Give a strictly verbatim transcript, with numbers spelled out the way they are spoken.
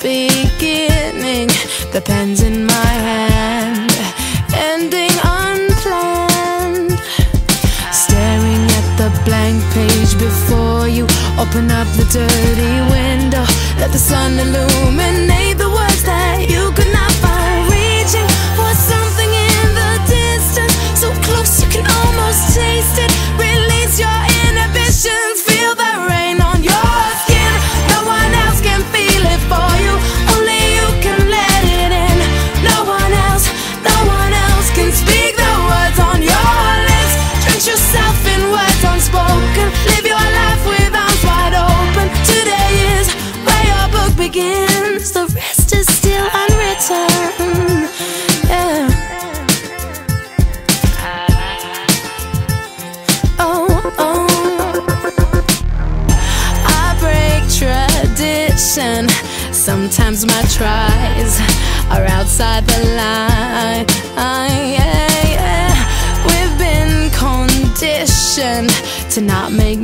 beginning, the pen's in my hand, ending unplanned. Staring at the blank page before you, open up the dirty window, let the sun illuminate the words that you could not find. Reaching for something in the distance, so close you can almost taste it. Release your inhibitions, feel the rain on your skin. No one else can feel it for you, only you can let it in. No one else, no one else can speak the words on your lips. Drench yourself in words unspoken, live your life with arms wide open. Today is where your book begins, the rest is still unwritten. Yeah. Sometimes my tries are outside the line. Yeah, yeah. We've been conditioned to not make